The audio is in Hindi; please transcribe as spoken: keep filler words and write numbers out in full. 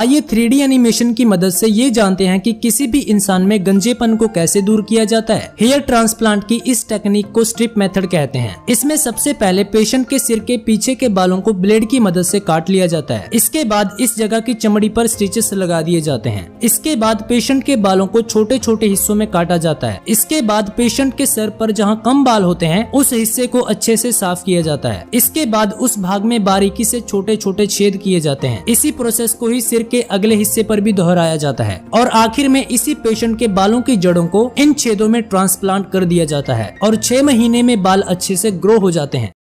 आइए थ्री डी एनिमेशन की मदद से ये जानते हैं कि किसी भी इंसान में गंजेपन को कैसे दूर किया जाता है। हेयर ट्रांसप्लांट की इस टेक्निक को स्ट्रिप मेथड कहते हैं। इसमें सबसे पहले पेशेंट के सिर के पीछे के बालों को ब्लेड की मदद से काट लिया जाता है। इसके बाद इस जगह की चमड़ी पर स्टिचेस लगा दिए जाते हैं। इसके बाद पेशेंट के बालों को छोटे छोटे हिस्सों में काटा जाता है। इसके बाद पेशेंट के सर पर जहाँ कम बाल होते हैं उस हिस्से को अच्छे से साफ किया जाता है। इसके बाद उस भाग में बारीकी से छोटे छोटे छेद किए जाते हैं। इसी प्रोसेस को ही सिर के अगले हिस्से पर भी दोहराया जाता है और आखिर में इसी पेशेंट के बालों की जड़ों को इन छेदों में ट्रांसप्लांट कर दिया जाता है और छह महीने में बाल अच्छे से ग्रो हो जाते हैं।